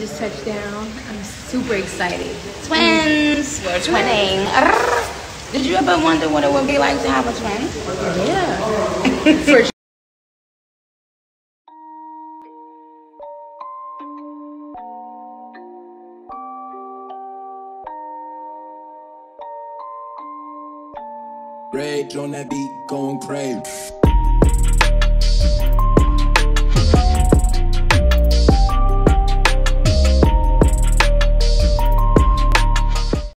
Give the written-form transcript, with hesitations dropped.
just touched down. I'm super excited. Twins! We're twinning. Did you ever wonder what it would be like to have a twin? Yeah. For sure. Rage on that beat, going crazy.